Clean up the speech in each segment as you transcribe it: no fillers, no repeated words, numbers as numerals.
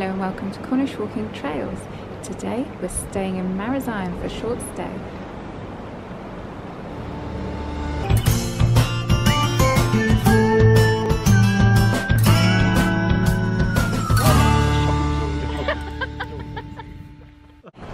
Hello and welcome to Cornish Walking Trails. Today we're staying in Marazion for a short stay.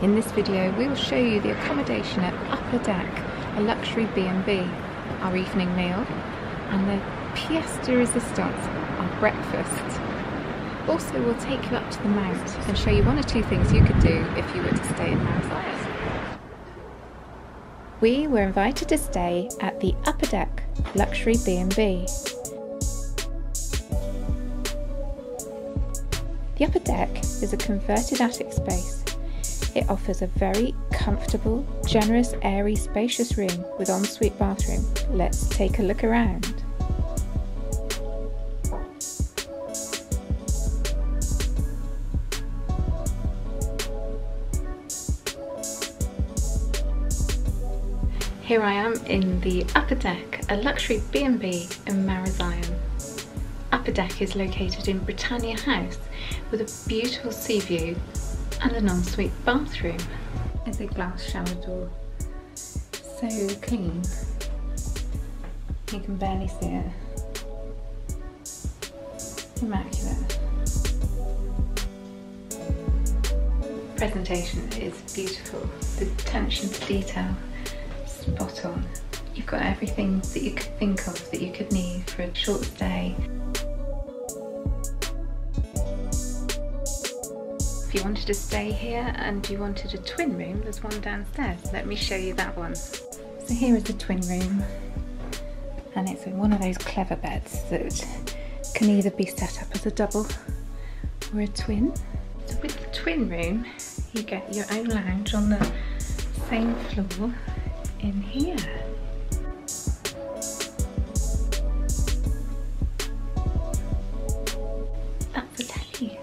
In this video we will show you the accommodation at Upper Deck, a luxury B&B, our evening meal and the pièce de résistance, our breakfast. Also, we'll take you up to the Mount and show you one or two things you could do if you were to stay in Marazion. We were invited to stay at the Upper Deck Luxury B&B. The Upper Deck is a converted attic space. It offers a very comfortable, generous, airy, spacious room with ensuite bathroom. Let's take a look around. Here I am in the Upper Deck, a luxury B&B in Marazion. Upper Deck is located in Britannia House with a beautiful sea view and an ensuite bathroom. There's a glass shower door. So clean. You can barely see it. Immaculate. Presentation is beautiful. The attention to detail. Spot on. You've got everything that you could think of that you could need for a short stay. If you wanted to stay here and you wanted a twin room, there's one downstairs. Let me show you that one. So here is the twin room, and it's in one of those clever beds that can either be set up as a double or a twin. So with the twin room, you get your own lounge on the same floor in here. That's a telly.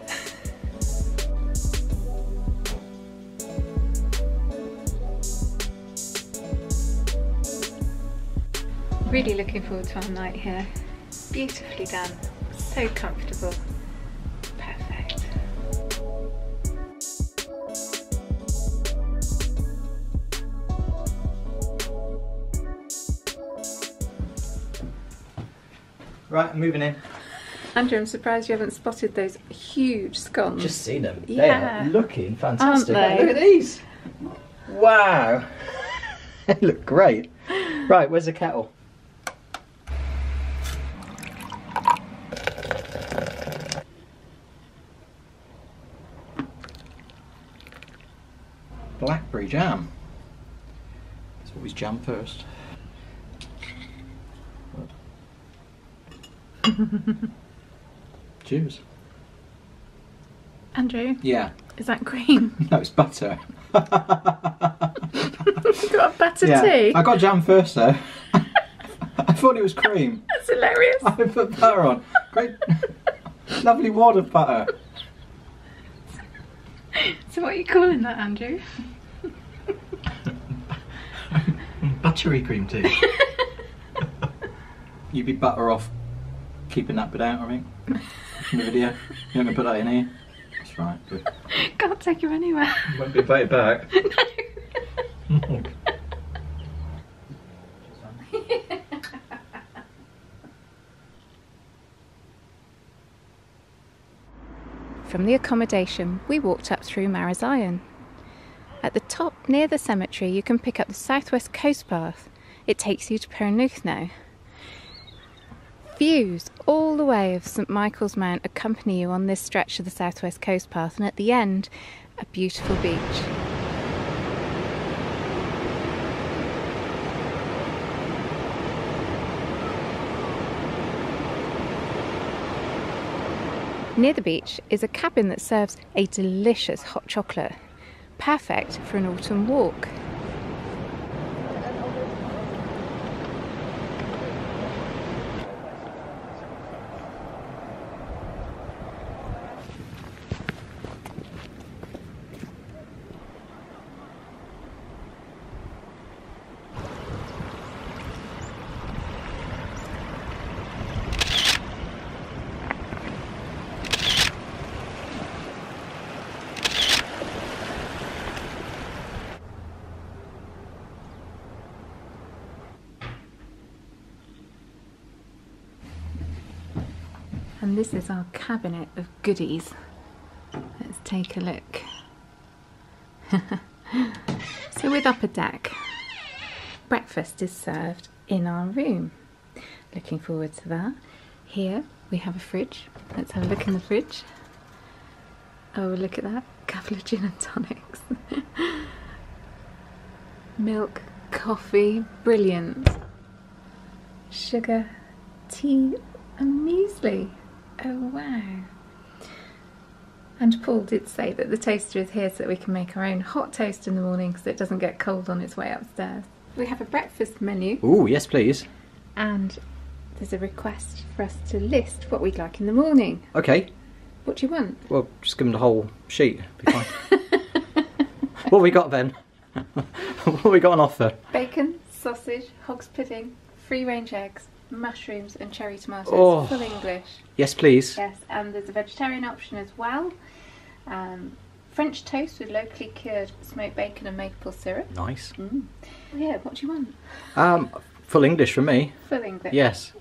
Really looking forward to our night here. Beautifully done, so comfortable. Right, I'm moving in. Andrew, I'm surprised you haven't spotted those huge scones. Just seen them. Yeah. They are looking fantastic. Aren't they? Look at these. Wow. They look great. Right, where's the kettle? Blackberry jam. It's always jam first. Cheers. Andrew? Yeah. Is that cream? No, it's butter. You got a butter tea? I got jam first though. I thought it was cream. That's hilarious. I put butter on. Great. Lovely wad of butter. So what are you calling that, Andrew? Buttery cream tea. You'd be butter off keeping that bit out, I mean, in the video. You're going to put that in here? That's right. Good. Can't take you anywhere. You won't be invited back. No. From the accommodation, we walked up through Marazion. At the top, near the cemetery, you can pick up the Southwest Coast Path. It takes you to Perranuthnoe. Views all the way of St. Michael's Mount accompany you on this stretch of the Southwest Coast Path, and at the end, a beautiful beach. Near the beach is a cabin that serves a delicious hot chocolate, perfect for an autumn walk. And this is our cabinet of goodies. Let's take a look. So with Upper Deck, breakfast is served in our room. Looking forward to that. Here we have a fridge. Let's have a look in the fridge. Oh, look at that. A couple of gin and tonics. Milk, coffee, brilliant. Sugar, tea and muesli. Oh wow. And Paul did say that the toaster is here so that we can make our own hot toast in the morning because it doesn't get cold on its way upstairs. We have a breakfast menu. Oh, yes please. And there's a request for us to list what we'd like in the morning. Okay. What do you want? Well, just give them the whole sheet. Be fine. What have we got then? What have we got on offer? Bacon, sausage, hog's pudding, free-range eggs, mushrooms and cherry tomatoes. Oh. Full English. Yes, please. Yes, and there's a vegetarian option as well. French toast with locally cured smoked bacon and maple syrup. Nice. Mm. Yeah, what do you want? Full English for me. Full English. Yes.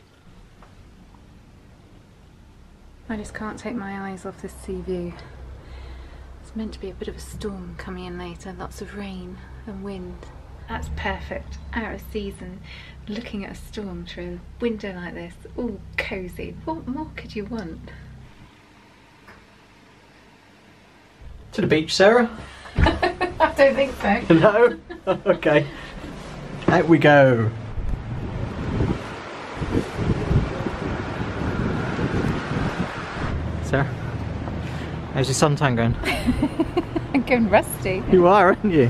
I just can't take my eyes off this sea view. It's meant to be a bit of a storm coming in later, lots of rain and wind. That's perfect, out of season, looking at a storm through a window like this, all cosy. What more could you want? To the beach, Sarah? I don't think so. No? Okay. Out we go. Sarah, how's your suntan going? I'm going rusty. You are, aren't you?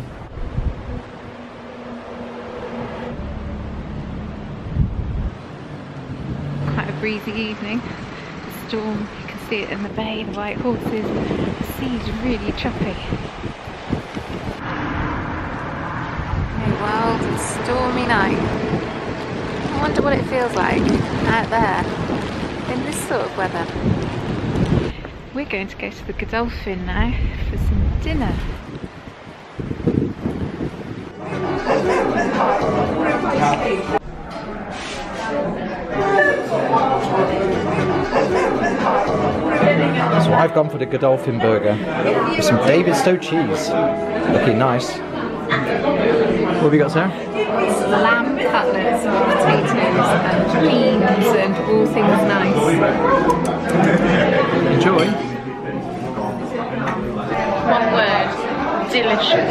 Quite a breezy evening. The storm, you can see it in the bay, the white horses. The sea's really choppy. A wild and stormy night. I wonder what it feels like out there in this sort of weather. We're going to go to the Godolphin now for some dinner. So I've gone for the Godolphin burger with some Davidstow cheese. Looking nice. What have you got, Sarah? Lamb cutlets, potatoes and beans and all things nice. Enjoy. One word, delicious.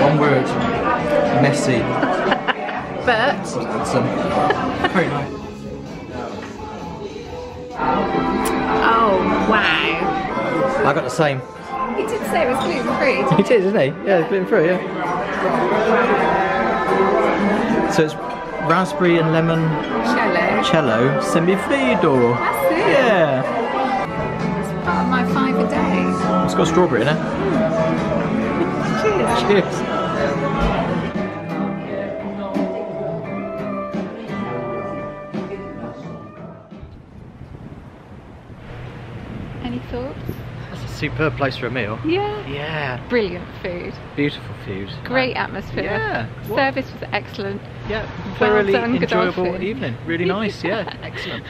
One word, messy. But... awesome. Very nice. Oh, wow. I got the same. He did say it was gluten-free. He did, didn't he? Yeah, gluten-free, yeah. So it's raspberry and lemon... Cello. Semifreddo. That's it. Yeah. It's part of my 5 a day. It's got strawberry in it. Mm. Cheers. Cheers. Any thoughts? Superb place for a meal. Yeah. Yeah. Brilliant food. Beautiful food. Great atmosphere. Yeah. Service was excellent. Yeah. Thoroughly well done, enjoyable Godolphin. Evening. Really nice. Yeah. Excellent.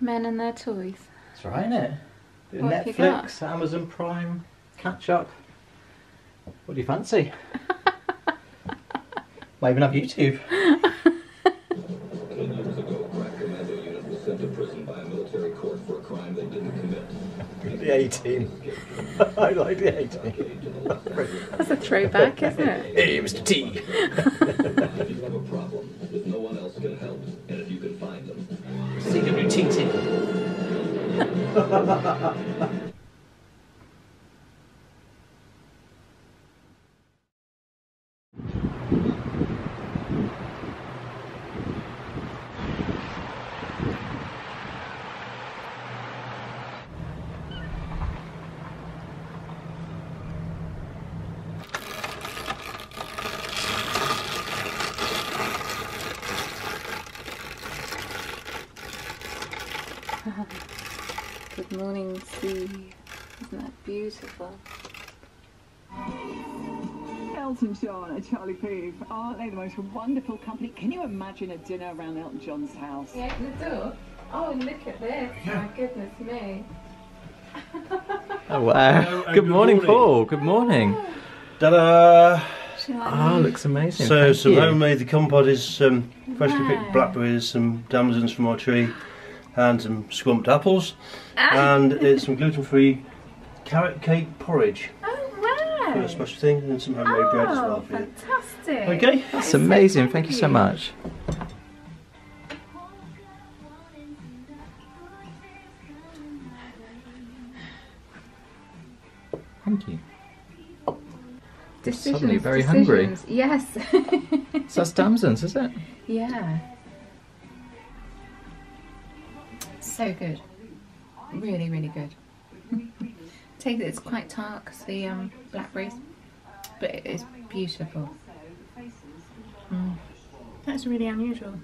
Men and their toys. That's right, isn't it? Bit of Netflix, Amazon Prime, catch up. What do you fancy? Might even have YouTube. 10 years ago, a crack commando unit was sent to prison by a military court for a crime they didn't commit. The A-Team. I like the A-Team. That's a throwback, isn't it? Hey, Mr. T. If you have a problem that no one else can help, and if you can find them, CWTT. Isn't that beautiful? Elton John and Charlie Puth, aren't they the most wonderful company? Can you imagine a dinner around Elton John's house? Yeah, the door. Oh, look at this. Yeah. My goodness me. Oh, wow. Hello, good morning, Paul. Good morning. Ta-da! Ah, looks amazing. So, some homemade compote is some freshly picked blackberries, some damsons from our tree, and some squumped apples, and it's some gluten-free carrot cake porridge. Oh, wow! A special thing, and some homemade bread as well. For fantastic! You. Okay, that's amazing. Thank you so much. Thank you. Decisions, suddenly very hungry. Yes. So that's damsons, is it? Yeah. So good. Really, really good. Take it, it's quite tart because the blackberries, but it is beautiful. Mm. That's really unusual.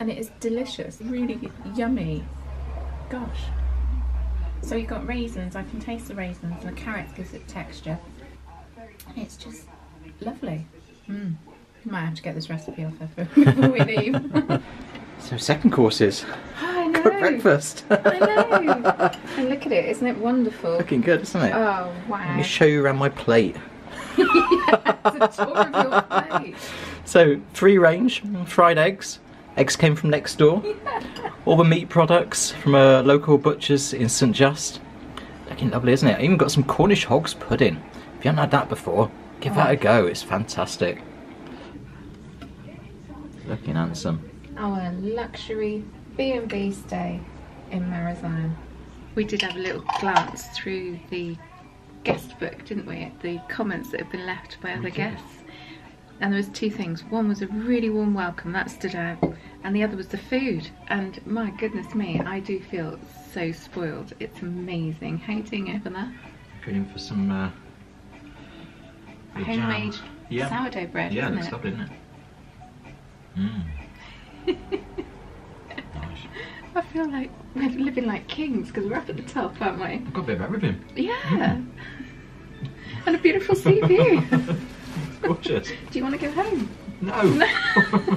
And it is delicious, really yummy. Gosh. So you've got raisins, I can taste the raisins, and the carrots gives it texture. It's just lovely. Mm. You might have to get this recipe off her before we leave. So second courses. Oh, I know. Good breakfast. I know. And look at it, isn't it wonderful? Looking good, isn't it? Oh wow. Let me show you around my plate. Yeah, it's a tour of your plate. So free range, fried eggs. Eggs came from next door. Yeah. All the meat products from a local butcher's in St. Just. Looking lovely, isn't it? I even got some Cornish hogs pudding. If you haven't had that before, give that a go, it's fantastic. Looking handsome. Our luxury B&B stay in Marazion. We did have a little glance through the guest book, didn't we, at the comments that have been left by other guests. And there was two things. One was a really warm welcome, that stood out. And the other was the food. And my goodness me, I do feel so spoiled. It's amazing. How are you doing over there? Going for some homemade sourdough bread. Yeah, isn't it? Lovely, isn't it? Mm. Nice. I feel like we're living like kings because we're up at the top, aren't we? We've got a bit of everything. Yeah. Mm. And a beautiful sea view. Gorgeous. Do you want to go home? No. No.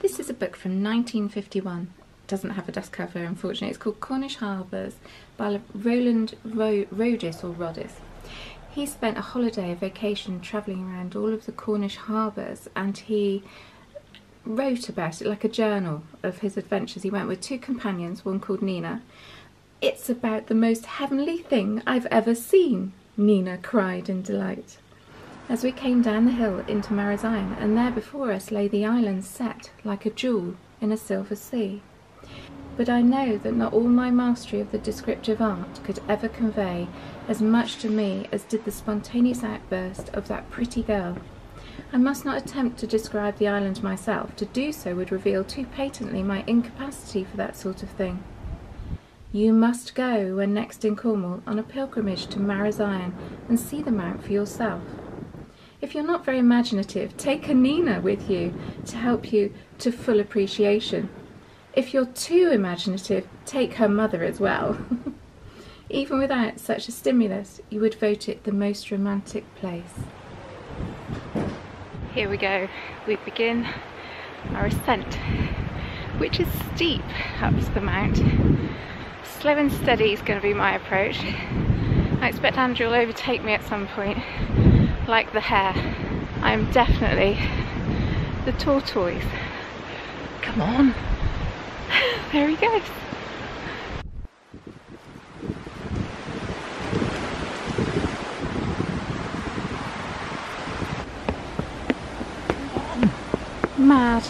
This is a book from 1951. Doesn't have a dust cover, unfortunately. It's called Cornish Harbours by Roland Ro Rodis or Rodis. He spent a holiday, a vacation, travelling around all of the Cornish harbours, and he wrote about it like a journal of his adventures. He went with two companions, one called Nina. "It's about the most heavenly thing I've ever seen," Nina cried in delight. As we came down the hill into Marazion, and there before us lay the island set like a jewel in a silver sea. But I know that not all my mastery of the descriptive art could ever convey as much to me as did the spontaneous outburst of that pretty girl. I must not attempt to describe the island myself. To do so would reveal too patently my incapacity for that sort of thing. You must go, when next in Cornwall, on a pilgrimage to Marazion and see the mount for yourself. If you're not very imaginative, take a Nina with you to help you to full appreciation. If you're too imaginative, take her mother as well. Even without such a stimulus, you would vote it the most romantic place. Here we go. We begin our ascent, which is steep up to the mount. Slow and steady is going to be my approach. I expect Andrew will overtake me at some point, like the hare. I am definitely the tortoise. Come on. There he goes. Mad.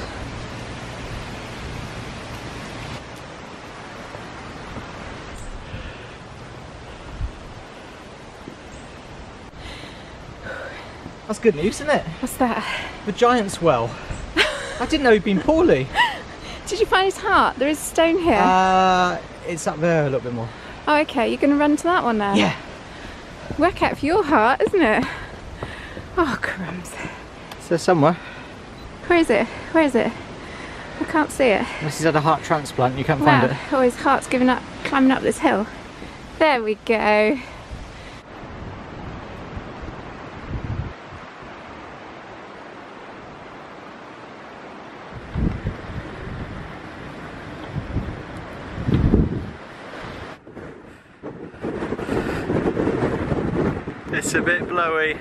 That's good news, isn't it? What's that? The giant's well. I didn't know he'd been poorly. Did you find his heart? There is a stone here. It's up there a little bit more. Oh, okay. You're going to run to that one now? Yeah. Work out for your heart, isn't it? Oh, crumbs. It's there somewhere. Where is it? Where is it? I can't see it. Unless he's had a heart transplant, you can't find it. Oh, his heart's giving up climbing up this hill. There we go. It's a bit blowy.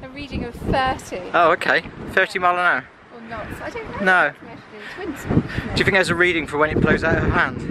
A reading of 30. Oh, okay. 30 mile an hour. Or not. I don't know. No. Twins, do you think there's a reading for when it blows out of hand?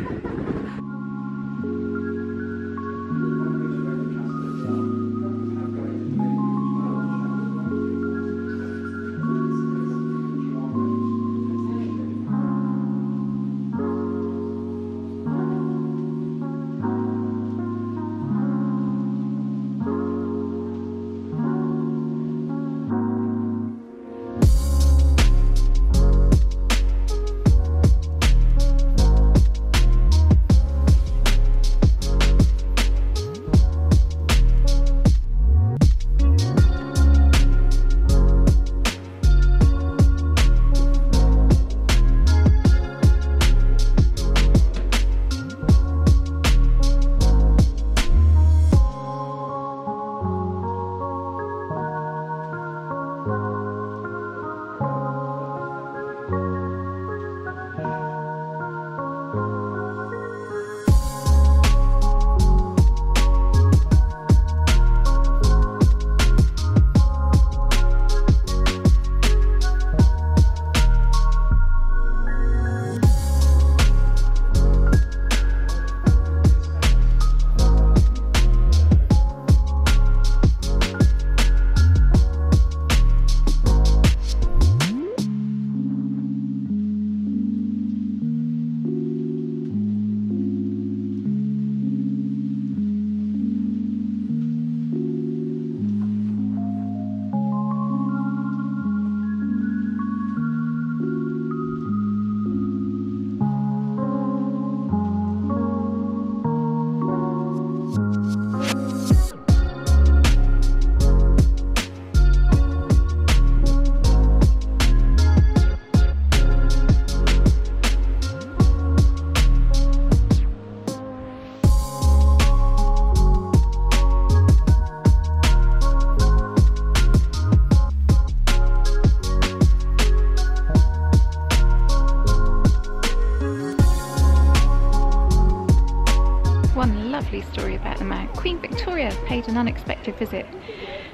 Story about the Mount. Queen Victoria paid an unexpected visit.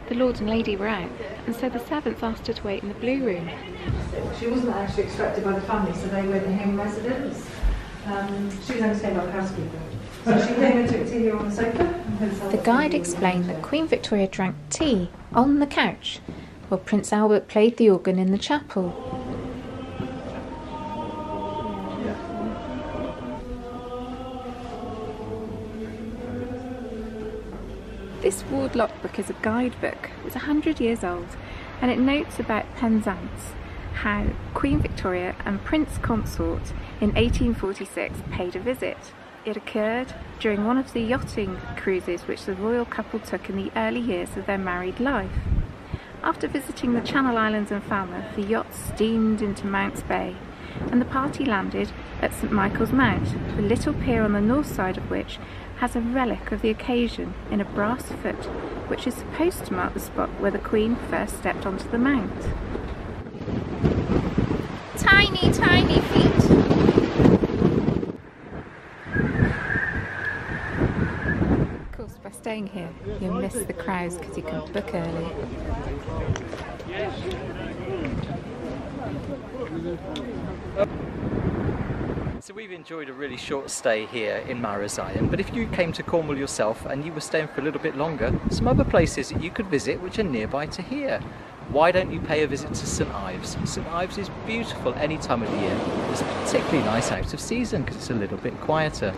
The Lord and Lady were out, and so the servants asked her to wait in the Blue Room. She wasn't actually expected by the family, so they were the home residents. She was only staying by the housekeeper. So she came and took tea here on the sofa. The guide explained that Queen Victoria drank tea on the couch, while Prince Albert played the organ in the chapel. This Wardlock book is a guidebook. It's 100 years old, and it notes about Penzance, how Queen Victoria and Prince Consort in 1846 paid a visit. It occurred during one of the yachting cruises which the royal couple took in the early years of their married life. After visiting the Channel Islands and Falmouth, the yacht steamed into Mounts Bay, and the party landed at St. Michael's Mount, the little pier on the north side of which has a relic of the occasion in a brass foot, which is supposed to mark the spot where the Queen first stepped onto the mount. Tiny, tiny feet! Of course, by staying here, you'll miss the crowds because you can book early. So we've enjoyed a really short stay here in Marazion, but if you came to Cornwall yourself and you were staying for a little bit longer, some other places that you could visit which are nearby to here. Why don't you pay a visit to St Ives? St Ives is beautiful any time of the year. It's particularly nice out of season because it's a little bit quieter.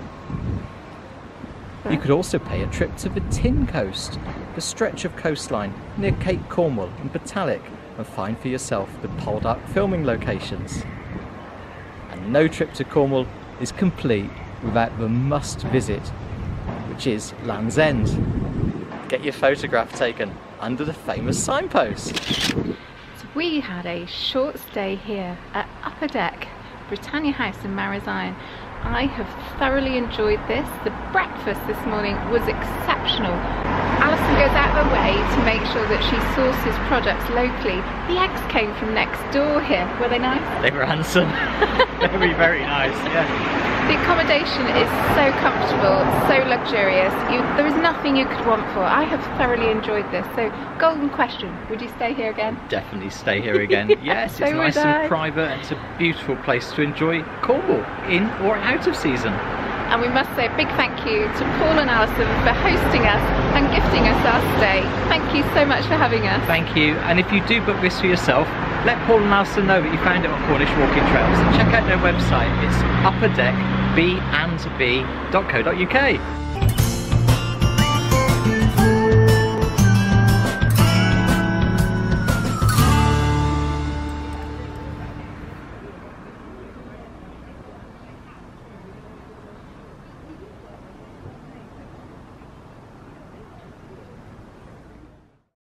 You could also pay a trip to the Tin Coast, the stretch of coastline near Cape Cornwall and Botallack, and find for yourself the pulled up filming locations. No trip to Cornwall is complete without the must visit, which is Land's End. get your photograph taken under the famous signpost. So we had a short stay here at Upper Deck, Britannia House in Marazion. I have thoroughly enjoyed this. The breakfast this morning was exceptional. Alison goes out of her way to make sure that she sources products locally. The eggs came from next door here. Were they nice? They were handsome. Very, very nice, yeah. The accommodation is so comfortable, so luxurious. There is nothing you could want for. I have thoroughly enjoyed this. So, golden question, would you stay here again? Definitely stay here again. Yeah, yes, so it's nice and private. It's a beautiful place to enjoy Cornwall, in or out of season. And we must say a big thank you to Paul and Alison for hosting us and gifting us our stay. Thank you so much for having us. Thank you. And if you do book this for yourself, let Paul and Alison know that you found it on Cornish Walking Trails. Check out their website. It's upperdeckb&b.co.uk.